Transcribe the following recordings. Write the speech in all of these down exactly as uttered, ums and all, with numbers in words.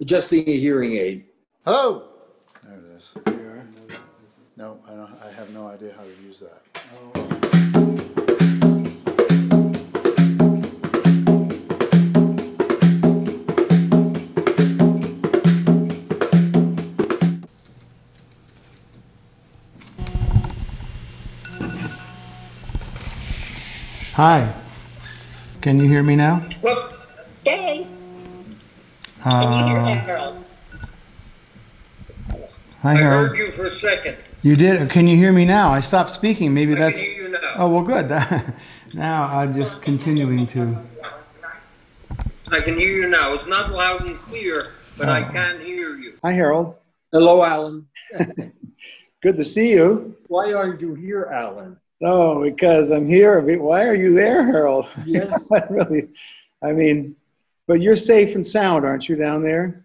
adjusting a hearing aid. Hello. There it is. Here you are. No, I don't. I have no idea how to use that. Oh. Hi, can you hear me now? Well, okay. Uh, can you hear me, Harold? Hi, I Harold. heard you for a second. You did? Can you hear me now? I stopped speaking. Maybe I that's. Can hear you now. Oh well, good. Now I'm just continuing to. I can hear you now. It's not loud and clear, but oh. I can hear you. Hi, Harold. Hello, Alan. Good to see you. Why aren't you here, Alan? No, because I'm here. Why are you there, Harold? Yes. Really, I mean, but you're safe and sound, aren't you, down there?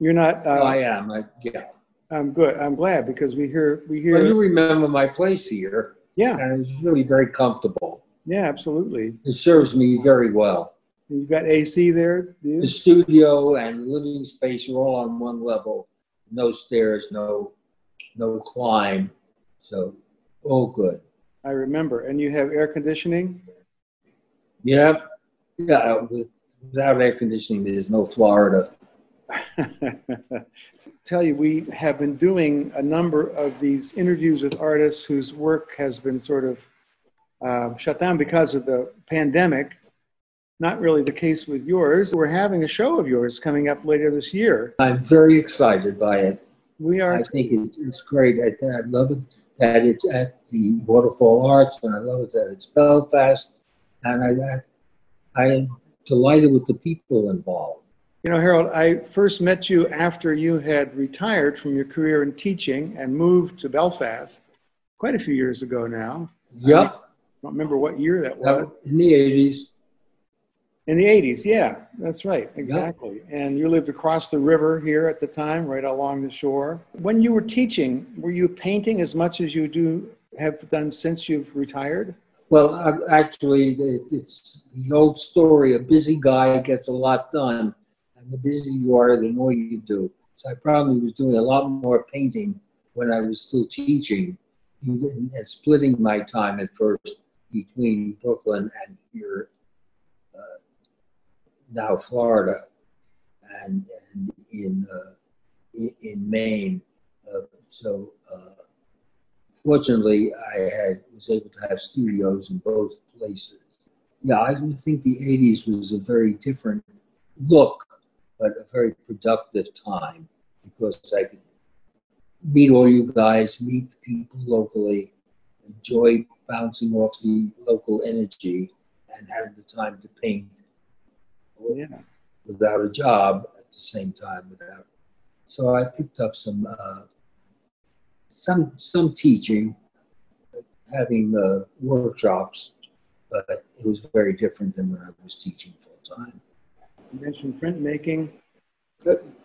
You're not. Uh, oh, I am. I, yeah. I'm good. I'm glad because we hear we hear. Well, you remember my place here. Yeah. And it's really very comfortable. Yeah, absolutely. It serves me very well. You've got A C there. Do you? The studio and living space are all on one level. No stairs. No, no climb. So. Oh, good. I remember. And you have air conditioning? Yeah. Yeah. Without air conditioning, there's no Florida. Tell you, we have been doing a number of these interviews with artists whose work has been sort of uh, shut down because of the pandemic. Not really the case with yours. We're having a show of yours coming up later this year. I'm very excited by it. We are. I think it's, it's great. I, I love it. That it's at the Waterfall Arts, and I love it that it's Belfast, and I, I am delighted with the people involved. You know, Harold, I first met you after you had retired from your career in teaching and moved to Belfast quite a few years ago now. Yep. I don't remember what year that was. In the eighties. In the eighties, yeah, that's right, exactly. Yep. And you lived across the river here at the time, right along the shore. When you were teaching, were you painting as much as you do have done since you've retired? Well, I, actually, it's the old story. A busy guy gets a lot done, and the busier you are, the more you do. So I probably was doing a lot more painting when I was still teaching, even, and splitting my time at first between Brooklyn and here. Now Florida, and, and in uh, in Maine. Uh, so uh, fortunately, I had was able to have studios in both places. Yeah, I would think the eighties was a very different look, but a very productive time because I could meet all you guys, meet the people locally, enjoy bouncing off the local energy, and have the time to paint. Yeah, without a job at the same time. Without, so I picked up some uh, some some teaching, having uh, workshops, but it was very different than when I was teaching full time. You mentioned printmaking,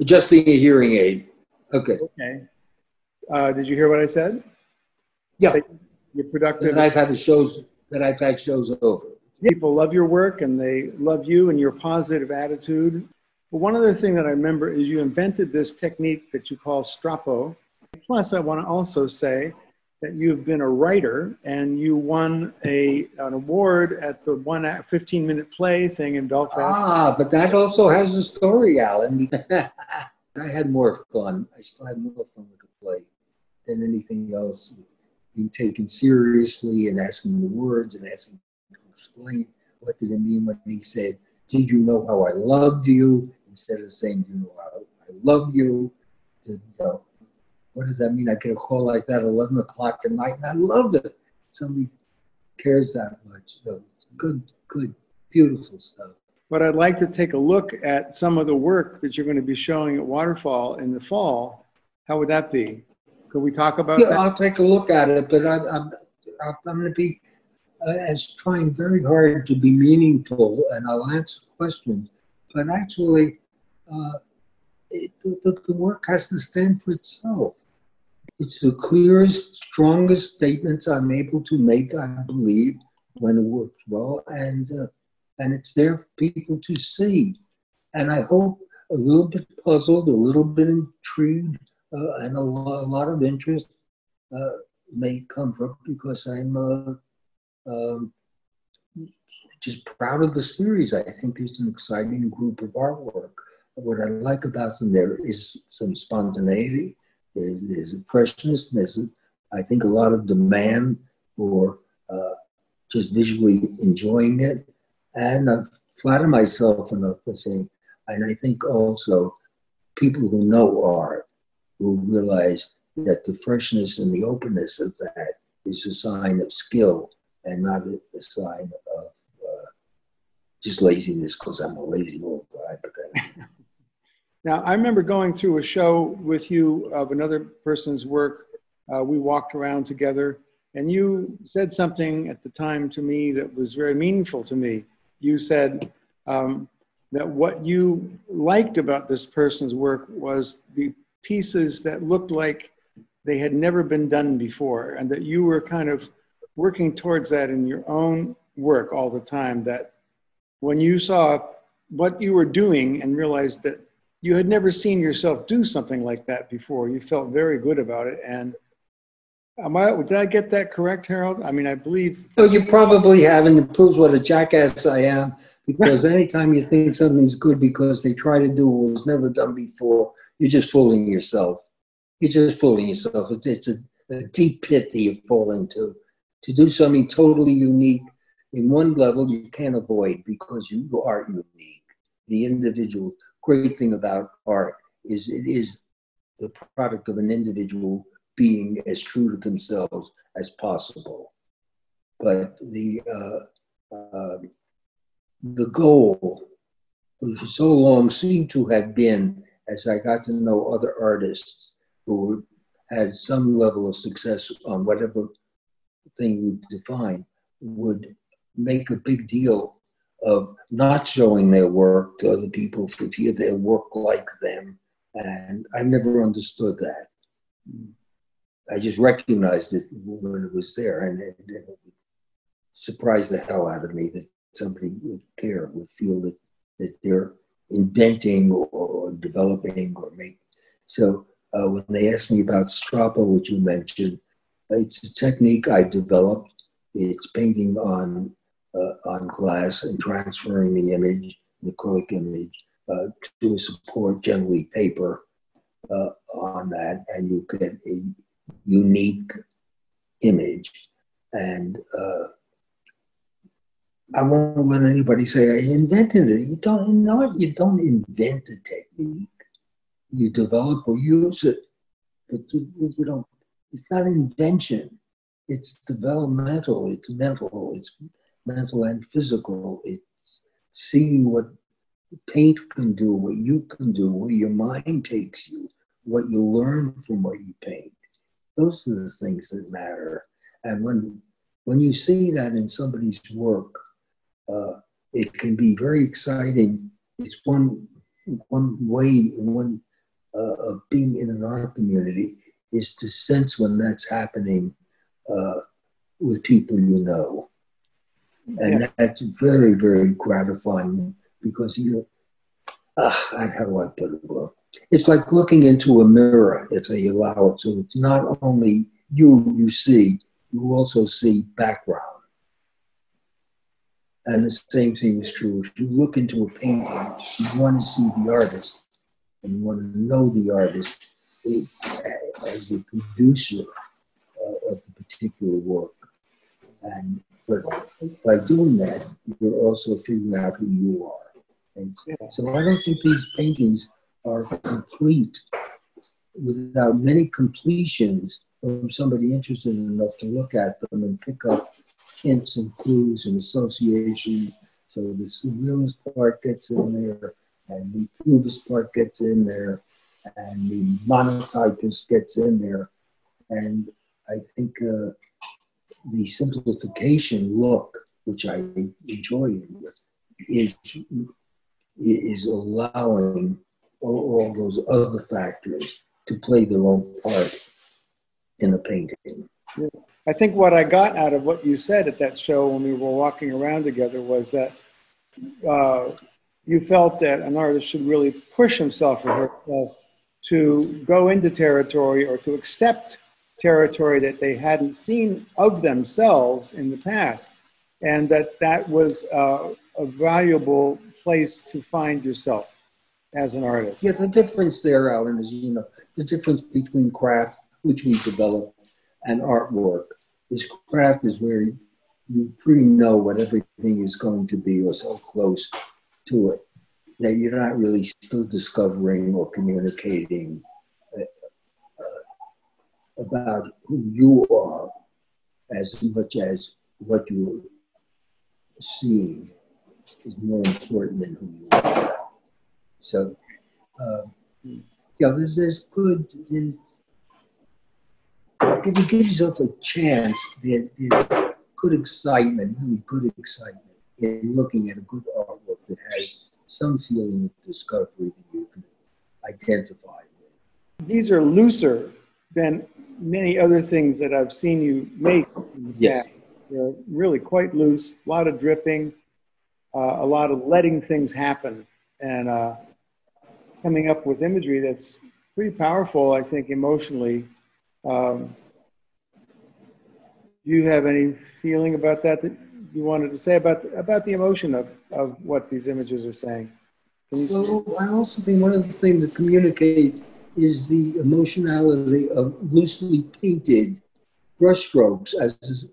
adjusting a hearing aid. Okay. Okay. Uh, did you hear what I said? Yeah. That you're productive. And I've had the shows that I've had shows over. People love your work, and they love you and your positive attitude. But one other thing that I remember is you invented this technique that you call Strappo. Plus, I want to also say that you've been a writer, and you won a, an award at the one fifteen-minute play thing in Belfast. Ah, but that also has a story, Alan. I had more fun. I still had more fun with the play than anything else. Being taken seriously and asking the words and asking explain what did it mean when he said, "Did you know how I loved you?" Instead of saying, "Do you know how I love you?" Did, you know, what does that mean? I get a call like that at eleven o'clock at night, and I love it. Somebody cares that much. So good, good, beautiful stuff. But I'd like to take a look at some of the work that you're going to be showing at Waterfall in the fall. How would that be? Could we talk about yeah, that? Yeah, I'll take a look at it, but I'm, I'm, I'm going to be Uh, as trying very hard to be meaningful, and I'll answer questions, but actually uh, it, the, the work has to stand for itself. It's the clearest, strongest statements I'm able to make, I believe, when it works well, and, uh, and it's there for people to see. And I hope a little bit puzzled, a little bit intrigued, uh, and a, lo- a lot of interest uh, may come from it because I'm uh, um, just proud of the series. I think it's an exciting group of artwork. What I like about them, there is some spontaneity, there's, there's a freshness, and there's, I think, a lot of demand for uh, just visually enjoying it. And I flatter myself enough by saying, and I think also people who know art will realize that the freshness and the openness of that is a sign of skill and not a sign of uh, just laziness, because I'm a lazy old guy. But that Now, I remember going through a show with you of another person's work. Uh, we walked around together, and you said something at the time to me that was very meaningful to me. You said um, that what you liked about this person's work was the pieces that looked like they had never been done before, and that you were kind of working towards that in your own work all the time, that when you saw what you were doing and realized that you had never seen yourself do something like that before, you felt very good about it. And am I, did I get that correct, Harold? I mean, I believe... Well, you probably haven't. It proves what a jackass I am, because anytime you think something's good because they try to do what was never done before, you're just fooling yourself. You're just fooling yourself. It's, it's a, a deep pit that you fall into. To do something totally unique, in one level, you can't avoid because you are unique. The individual... Great thing about art is it is the product of an individual being as true to themselves as possible. But the uh, uh, the goal for so long seemed to have been, as I got to know other artists who had some level of success on whatever thing we define, would make a big deal of not showing their work to other people to fear their work like them. And I never understood that. I just recognized it when it was there, and it, it surprised the hell out of me that somebody would care, would feel that, that they're inventing or, or developing or making. So uh, when they asked me about Strappo, which you mentioned, it's a technique I developed. It's painting on Uh, on glass and transferring the image, the acrylic image, uh, to a support, generally paper, uh, on that, and you get a unique image. And uh, I won't let anybody say I invented it. You don't, you know it. You don't invent a technique. You develop or use it, but you, you don't. It's not invention. It's developmental. It's mental. It's mental and physical. It's seeing what paint can do, what you can do, where your mind takes you, what you learn from what you paint. Those are the things that matter. And when when you see that in somebody's work, uh, it can be very exciting. It's one one way, one uh, of being in an art community is to sense when that's happening uh, with people you know. And yeah. That's very, very gratifying because you're, uh, how do I put it? Well, it's like looking into a mirror if they allow it. So it's not only you you see, you also see background. And the same thing is true. If you look into a painting, you want to see the artist and you want to know the artist as a producer uh, of the particular work. And but by doing that, you're also figuring out who you are. And so I don't think these paintings are complete without many completions from somebody interested enough to look at them and pick up hints and clues and association. So the surrealist part gets in there, and the cubist part gets in there, and the monotypist gets in there. And I think... Uh, the simplification look, which I enjoy, is is allowing all, all those other factors to play their own part in a painting. Yeah. I think what I got out of what you said at that show when we were walking around together was that uh, you felt that an artist should really push himself or herself to go into territory or to accept territory that they hadn't seen of themselves in the past, and that that was uh, a valuable place to find yourself as an artist. Yeah, the difference there, Alan, is, you know, the difference between craft, which we develop, and artwork is craft is where you pre-know what everything is going to be or so close to it that you're not really still discovering or communicating uh, uh, about who you are as much as what you're seeing is more important than who you are. So, uh, yeah, there's, there's good, there's, if you give yourself a chance, there's, there's good excitement, really good excitement in looking at a good artwork that has some feeling of discovery that you can identify with. These are looser than many other things that I've seen you make. Yes. They're really quite loose, a lot of dripping, uh, a lot of letting things happen, and uh, coming up with imagery that's pretty powerful, I think, emotionally. Um, do you have any feeling about that that you wanted to say about about the emotion of, of what these images are saying? Well, I also think one of the things that communicate is the emotionality of loosely painted brushstrokes. As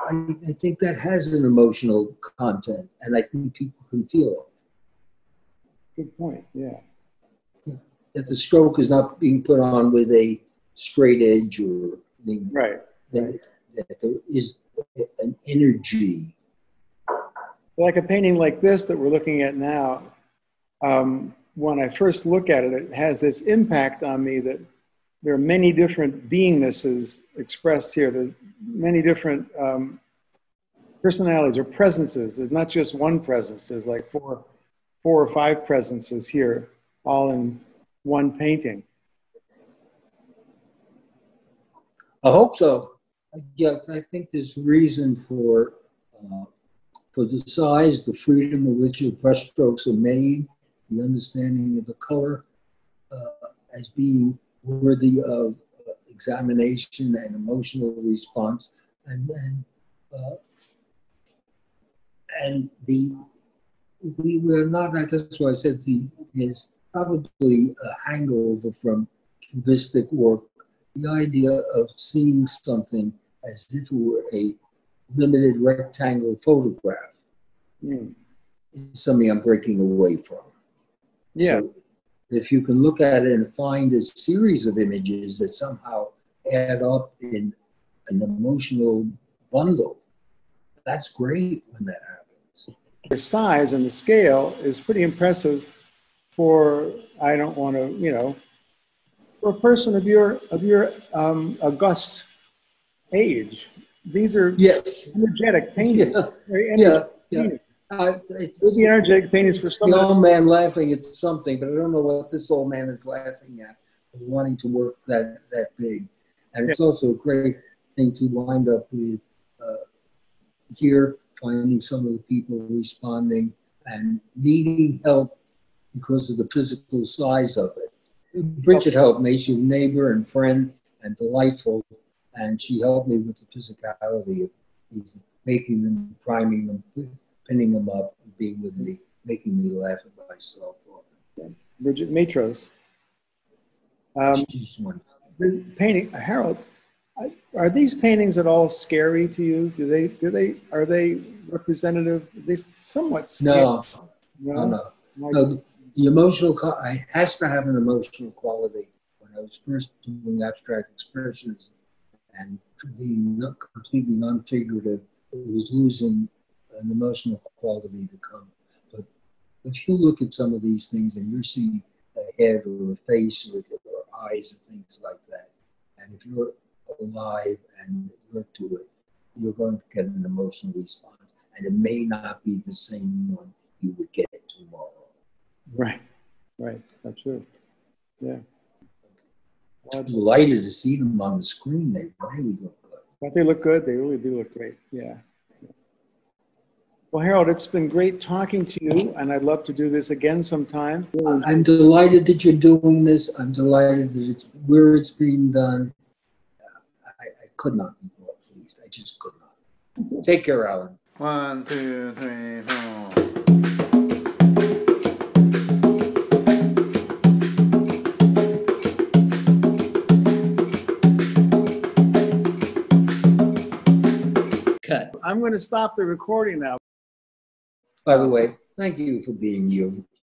I, I think that has an emotional content, and I think people can feel it. Good point, yeah. yeah. That the stroke is not being put on with a straight edge or anything. Right. That, that there is an energy. Like a painting like this that we're looking at now, um, when I first look at it, it has this impact on me that there are many different beingnesses expressed here. There are many different um, personalities or presences. There's not just one presence. There's like four four or five presences here, all in one painting. I hope so. Yeah, I think there's reason for, uh, for the size, the freedom with which your brushstrokes are made, the understanding of the color uh, as being worthy of examination and emotional response, and, and, uh, and the We were not, that's why I said the, is probably a hangover from cubistic work, the idea of seeing something as if it were a limited rectangle photograph. Mm. It's something I'm breaking away from. Yeah. So if you can look at it and find a series of images that somehow add up in an emotional bundle, that's great when that happens. The size and the scale is pretty impressive for, I don't want to, you know, for a person of your, of your um, august age. These are yes. energetic paintings. Yeah. Very energetic yeah. paintings. Yeah. Uh, it would be energetic paintings for some. The old man laughing at something, but I don't know what this old man is laughing at, wanting to work that, that big. And yeah. it's also a great thing to wind up with uh, here. Finding some of the people responding and needing help because of the physical size of it. Bridget helped me. She's a neighbor and friend and delightful, and she helped me with the physicality of making them, priming them, pinning them up, being with me, making me laugh at myself. Bridget Mitros. Um, She's wonderful. Painting, Harold. Are these paintings at all scary to you? Do they, do they, are they representative? Are they somewhat scary? No, no, no. no. no the emotional, I has to have an emotional quality. When I was first doing abstract expressions and being not completely non-figurative, it was losing an emotional quality to come. But if you look at some of these things and you're seeing a head or a face or, or eyes and things like that, and if you're alive and look to it, you're going to get an emotional response, and it may not be the same one you would get tomorrow. Right, right, that's true. Yeah. I'm delighted to see them on the screen. They really look good. But they look good. They really do look great. Yeah. Well, Harold, it's been great talking to you, and I'd love to do this again sometime. I'm delighted that you're doing this. I'm delighted that it's where it's being done. I, I could not be more pleased. I just could not. Take care, Alan. One, two, three, four. Cut. I'm going to stop the recording now. By the way, thank you for being you.